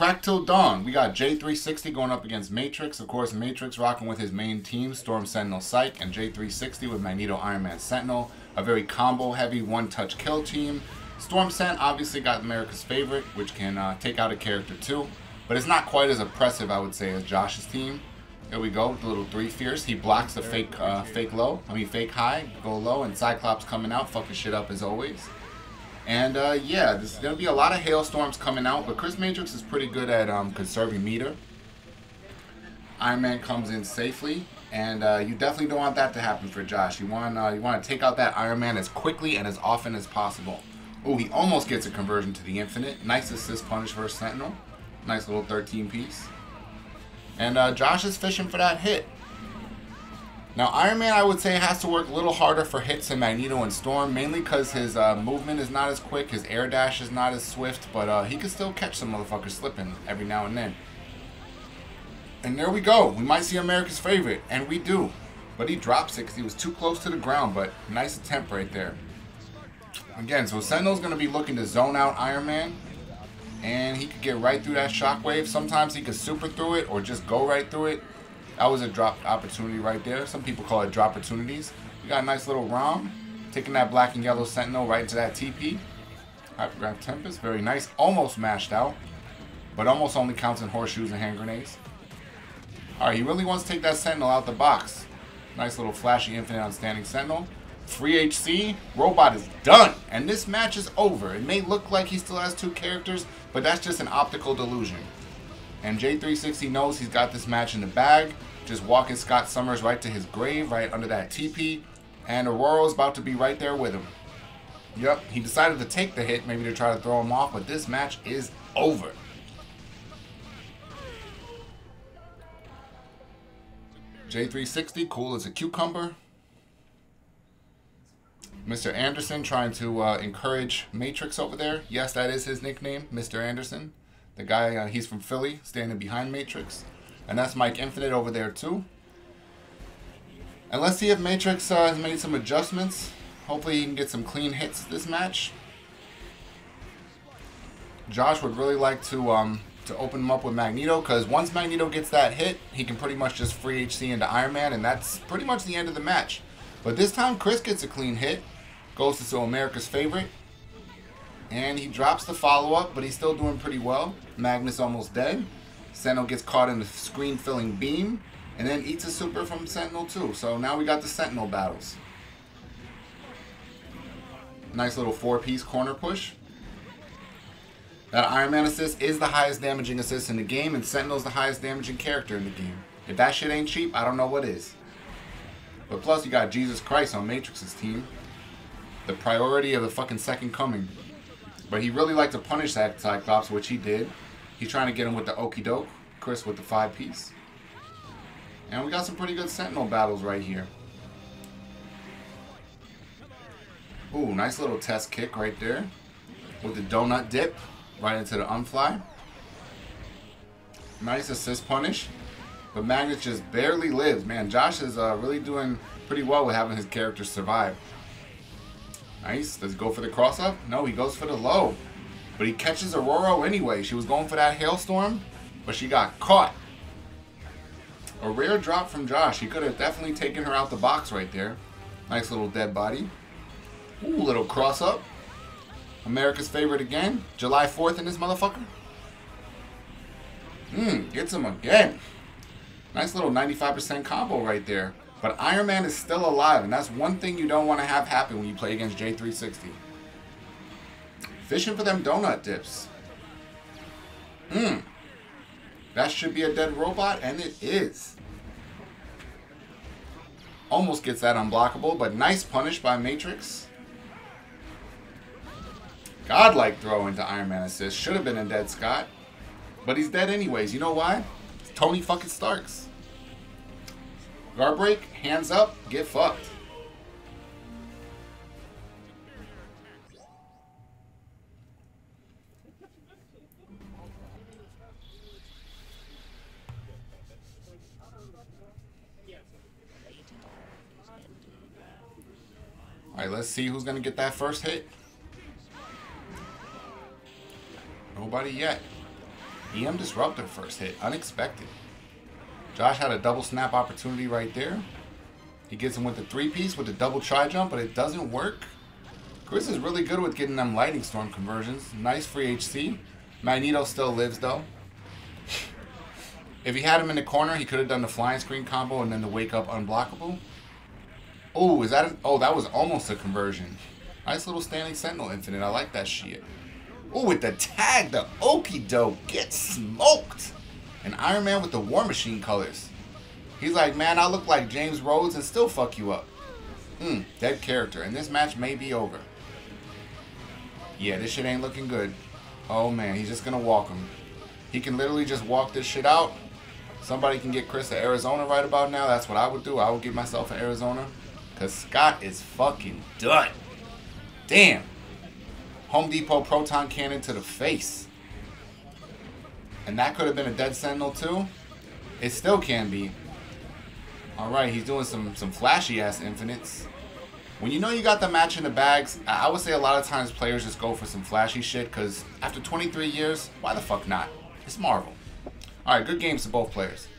Crack Till Dawn, we got J360 going up against Matrix. Of course, Matrix rocking with his main team, Storm, Sentinel, Psych, and J360 with Magneto, Iron Man, Sentinel. A very combo-heavy one-touch kill team. Storm Sent obviously got America's Favorite, which can take out a character too. But it's not quite as oppressive, I would say, as Josh's team. There we go, with the little three fierce. He blocks the fake high, go low, and Cyclops coming out, fucking shit up as always. And yeah, there's gonna be a lot of hailstorms coming out, but Chris Matrix is pretty good at conserving meter. Iron Man comes in safely, and you definitely don't want that to happen for Josh. You want to take out that Iron Man as quickly and as often as possible. Ooh, he almost gets a conversion to the infinite. Nice assist punish versus Sentinel. Nice little 13-piece. And Josh is fishing for that hit. Now, Iron Man, I would say, has to work a little harder for hits than Magneto and Storm, mainly because his movement is not as quick, his air dash is not as swift, but he can still catch some motherfuckers slipping every now and then. And there we go. We might see America's Favorite, and we do. But he drops it because he was too close to the ground, but nice attempt right there. Again, so Sentinel's going to be looking to zone out Iron Man, and he could get right through that shockwave. Sometimes he could super through it or just go right through it. That was a dropped opportunity right there. Some people call it drop opportunities. We got a nice little ROM, taking that black and yellow Sentinel right into that TP. Hypergraph Tempest, very nice. Almost mashed out, but almost only counts in horseshoes and hand grenades. All right, he really wants to take that Sentinel out the box. Nice little flashy infinite on standing Sentinel. Free HC, Robot is done, and this match is over. It may look like he still has two characters, but that's just an optical delusion. And J360 knows he's got this match in the bag, just walking Scott Summers right to his grave, right under that TP, and Aurora's about to be right there with him. Yep, he decided to take the hit, maybe to try to throw him off, but this match is over. J360, cool as a cucumber. Mr. Anderson trying to encourage Matrix over there. Yes, that is his nickname, Mr. Anderson. The guy, he's from Philly, standing behind Matrix. And that's Mike Infinite over there, too. And let's see if Matrix has made some adjustments. Hopefully he can get some clean hits this match. Josh would really like to open him up with Magneto, because once Magneto gets that hit, he can pretty much just free HC into Iron Man, and that's pretty much the end of the match. But this time, Chris gets a clean hit, goes to America's Favorite, and he drops the follow-up, but he's still doing pretty well. Magnus almost dead. Sentinel gets caught in the screen-filling beam, and then eats a super from Sentinel too. So now we got the Sentinel battles. Nice little four-piece corner push. That Iron Man assist is the highest damaging assist in the game, and Sentinel's the highest damaging character in the game. If that shit ain't cheap, I don't know what is. But plus, you got Jesus Christ on Matrix's team. The priority of the fucking second coming. But he really liked to punish that Cyclops, which he did. He's trying to get him with the okie doke. Chris with the 5-piece. And we got some pretty good Sentinel battles right here. Ooh, nice little test kick right there. With the donut dip right into the unfly. Nice assist punish. But Magnus just barely lives. Man, Josh is really doing pretty well with having his character survive. Nice. Let's go for the cross-up. No, he goes for the low. But he catches Aurora anyway. She was going for that hailstorm, but she got caught. A rare drop from Josh. He could have definitely taken her out the box right there. Nice little dead body. Ooh, little cross-up. America's Favorite again. July 4th in this motherfucker. Gets him again. Nice little 95% combo right there. But Iron Man is still alive, and that's one thing you don't want to have happen when you play against J360. Fishing for them donut dips. That should be a dead robot, and it is. Almost gets that unblockable, but nice punish by Matrix. Godlike throw into Iron Man assist. Should have been a dead Scott. But he's dead anyways. You know why? Tony fucking Starks. Guard break, hands up, get fucked. Alright, let's see who's gonna get that first hit. Nobody yet. EM Disruptor first hit. Unexpected. Josh had a double snap opportunity right there. He gets him with the three-piece with the double tri-jump, but it doesn't work. Chris is really good with getting them lightning storm conversions. Nice free HC. Magneto still lives, though. If he had him in the corner, he could have done the flying screen combo and then the wake up unblockable. Oh, is that a, oh, that was almost a conversion. Nice little standing Sentinel Infinite. I like that shit. Oh, with the tag, the okie doke gets smoked. And Iron Man with the War Machine colors. He's like, man, I look like James Rhodes and still fuck you up. Dead character. And this match may be over. Yeah, this shit ain't looking good. Oh, man, he's just going to walk him. He can literally just walk this shit out. Somebody can get Chris to Arizona right about now. That's what I would do. I would give myself an Arizona. Because Scott is fucking done. Damn. Home Depot proton cannon to the face. And that could have been a dead Sentinel, too. It still can be. Alright, he's doing some flashy-ass infinites. When you know you got the match in the bags, I would say a lot of times players just go for some flashy shit, because after 23 years, why the fuck not? It's Marvel. Alright, good games to both players.